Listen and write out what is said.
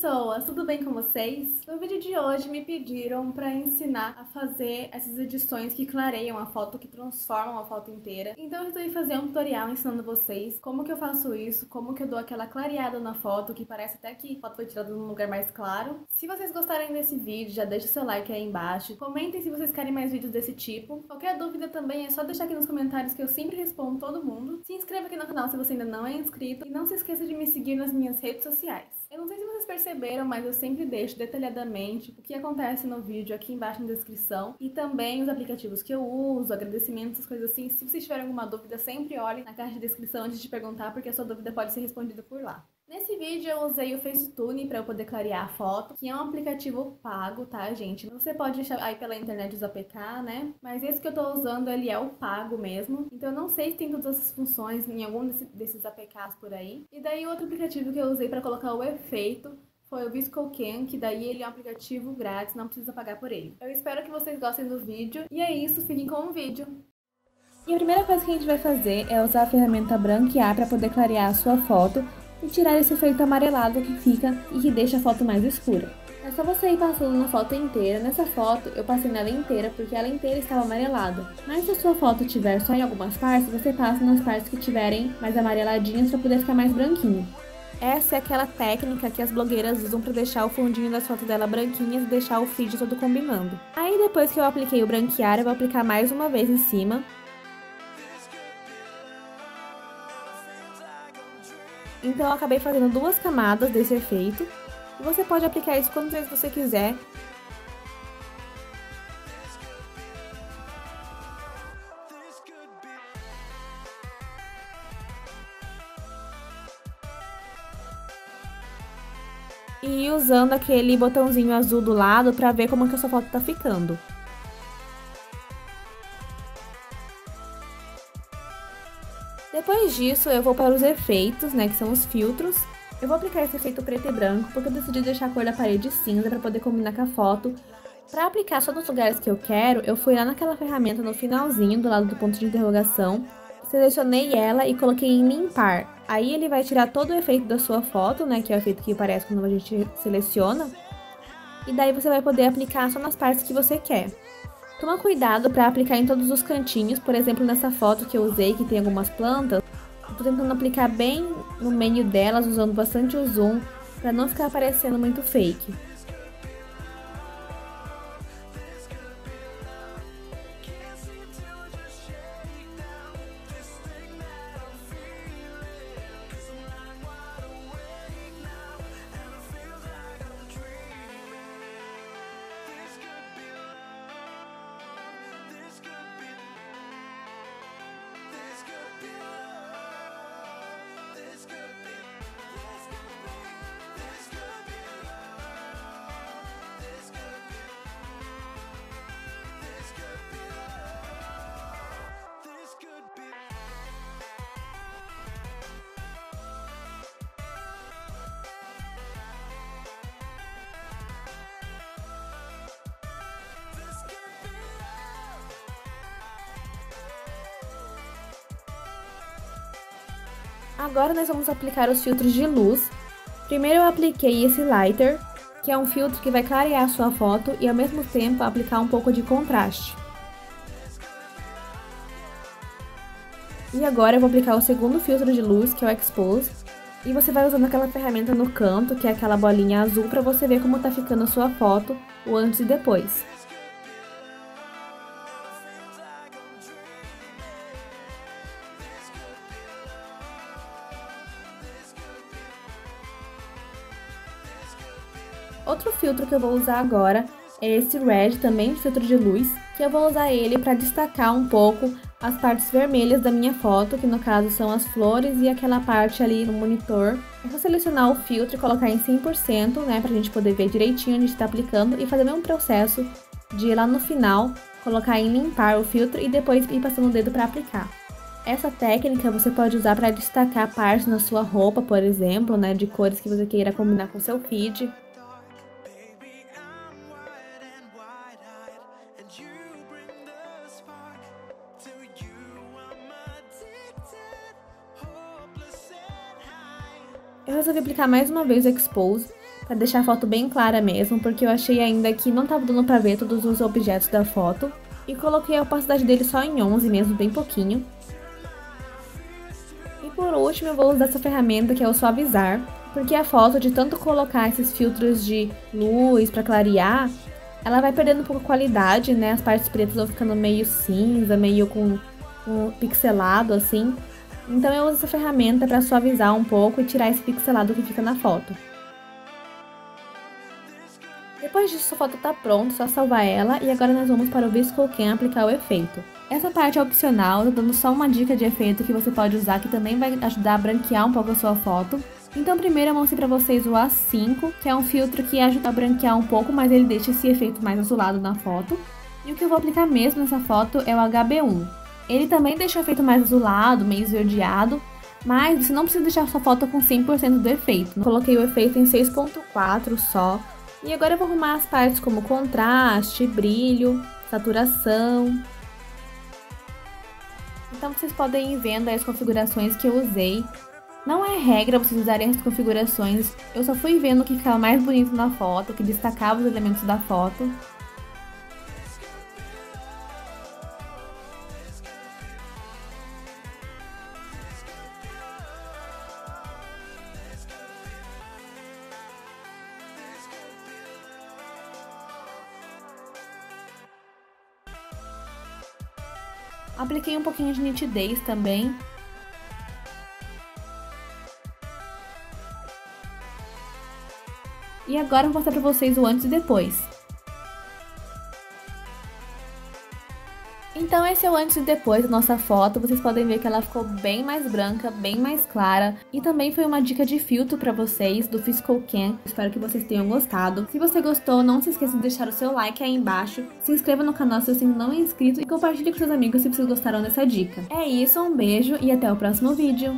pessoas, tudo bem com vocês? No vídeo de hoje me pediram para ensinar a fazer essas edições que clareiam a foto, que transformam a foto inteira. Então eu resolvi fazer um tutorial ensinando vocês como que eu faço isso, como que eu dou aquela clareada na foto, que parece até que a foto foi tirada num lugar mais claro. Se vocês gostarem desse vídeo, já deixa o seu like aí embaixo. Comentem se vocês querem mais vídeos desse tipo. Qualquer dúvida também é só deixar aqui nos comentários que eu sempre respondo todo mundo. Se inscreva aqui no canal se você ainda não é inscrito. E não se esqueça de me seguir nas minhas redes sociais. Eu não sei se vocês perceberam, mas eu sempre deixo detalhadamente o que acontece no vídeo aqui embaixo na descrição e também os aplicativos que eu uso, agradecimentos, essas coisas assim. Se vocês tiverem alguma dúvida, sempre olhem na caixa de descrição antes de perguntar, porque a sua dúvida pode ser respondida por lá. Nesse vídeo eu usei o Facetune para eu poder clarear a foto, que é um aplicativo pago, tá, gente? Você pode achar aí pela internet os APK, né? Mas esse que eu tô usando, ele é o pago mesmo. Então eu não sei se tem todas essas funções em algum desses APKs por aí. E daí outro aplicativo que eu usei para colocar o efeito foi o VSCO Cam, que daí ele é um aplicativo grátis, não precisa pagar por ele. Eu espero que vocês gostem do vídeo. E é isso, fiquem com o vídeo! E a primeira coisa que a gente vai fazer é usar a ferramenta branquear para poder clarear a sua foto e tirar esse efeito amarelado que fica e que deixa a foto mais escura. É só você ir passando na foto inteira. Nessa foto eu passei nela inteira porque ela inteira estava amarelada. Mas se a sua foto tiver só em algumas partes, você passa nas partes que tiverem mais amareladinhas para poder ficar mais branquinho. Essa é aquela técnica que as blogueiras usam para deixar o fundinho das fotos dela branquinhas e deixar o feed todo combinando. Aí depois que eu apliquei o branquear, eu vou aplicar mais uma vez em cima. Então eu acabei fazendo duas camadas desse efeito. E você pode aplicar isso quantas vezes você quiser. E usando aquele botãozinho azul do lado para ver como que a sua foto tá ficando. Depois disso, eu vou para os efeitos, né, que são os filtros. Eu vou aplicar esse efeito preto e branco, porque eu decidi deixar a cor da parede cinza para poder combinar com a foto. Para aplicar só nos lugares que eu quero, eu fui lá naquela ferramenta no finalzinho, do lado do ponto de interrogação, selecionei ela e coloquei em limpar. Aí ele vai tirar todo o efeito da sua foto, né, que é o efeito que aparece quando a gente seleciona. E daí você vai poder aplicar só nas partes que você quer. Toma cuidado para aplicar em todos os cantinhos, por exemplo, nessa foto que eu usei, que tem algumas plantas, eu tô tentando aplicar bem no meio delas, usando bastante o zoom, para não ficar parecendo muito fake. Agora nós vamos aplicar os filtros de luz. Primeiro eu apliquei esse lighter, que é um filtro que vai clarear a sua foto e ao mesmo tempo aplicar um pouco de contraste. E agora eu vou aplicar o segundo filtro de luz, que é o expose. E você vai usando aquela ferramenta no canto, que é aquela bolinha azul, para você ver como tá ficando a sua foto, o antes e depois. Outro filtro que eu vou usar agora é esse red, também filtro de luz, que eu vou usar ele para destacar um pouco as partes vermelhas da minha foto, que no caso são as flores e aquela parte ali no monitor. É só selecionar o filtro e colocar em 100%, né, para a gente poder ver direitinho onde está aplicando e fazer o mesmo processo de ir lá no final, colocar em limpar o filtro e depois ir passando o dedo para aplicar. Essa técnica você pode usar para destacar partes na sua roupa, por exemplo, né, de cores que você queira combinar com o seu feed. Eu resolvi aplicar mais uma vez o expose pra deixar a foto bem clara mesmo, porque eu achei ainda que não tava dando pra ver todos os objetos da foto. E coloquei a opacidade dele só em 11 mesmo, bem pouquinho. E por último eu vou usar essa ferramenta que é o suavizar, porque a foto, de tanto colocar esses filtros de luz pra clarear, ela vai perdendo um pouco a qualidade, né? As partes pretas vão ficando meio cinza, meio com pixelado assim. Então eu uso essa ferramenta pra suavizar um pouco e tirar esse pixelado que fica na foto. Depois disso, a foto tá pronta, só salvar ela, e agora nós vamos para o VSCO Cam aplicar o efeito. Essa parte é opcional, eu tô dando só uma dica de efeito que você pode usar, que também vai ajudar a branquear um pouco a sua foto. Então primeiro eu mostrei pra vocês o A5, que é um filtro que ajuda a branquear um pouco, mas ele deixa esse efeito mais azulado na foto. E o que eu vou aplicar mesmo nessa foto é o HB1. Ele também deixa o efeito mais azulado, meio esverdeado, mas você não precisa deixar a sua foto com 100% do efeito. Eu coloquei o efeito em 6.4 só. E agora eu vou arrumar as partes como contraste, brilho, saturação. Então vocês podem ir vendo aí as configurações que eu usei. Não é regra vocês usarem as configurações, eu só fui vendo o que ficava mais bonito na foto, o que destacava os elementos da foto. Apliquei um pouquinho de nitidez também. E agora eu vou mostrar pra vocês o antes e depois. Então esse é o antes e depois da nossa foto. Vocês podem ver que ela ficou bem mais branca, bem mais clara. E também foi uma dica de filtro pra vocês do VSCO Cam. Espero que vocês tenham gostado. Se você gostou, não se esqueça de deixar o seu like aí embaixo. Se inscreva no canal se você ainda não é inscrito. E compartilhe com seus amigos se vocês gostaram dessa dica. É isso, um beijo e até o próximo vídeo.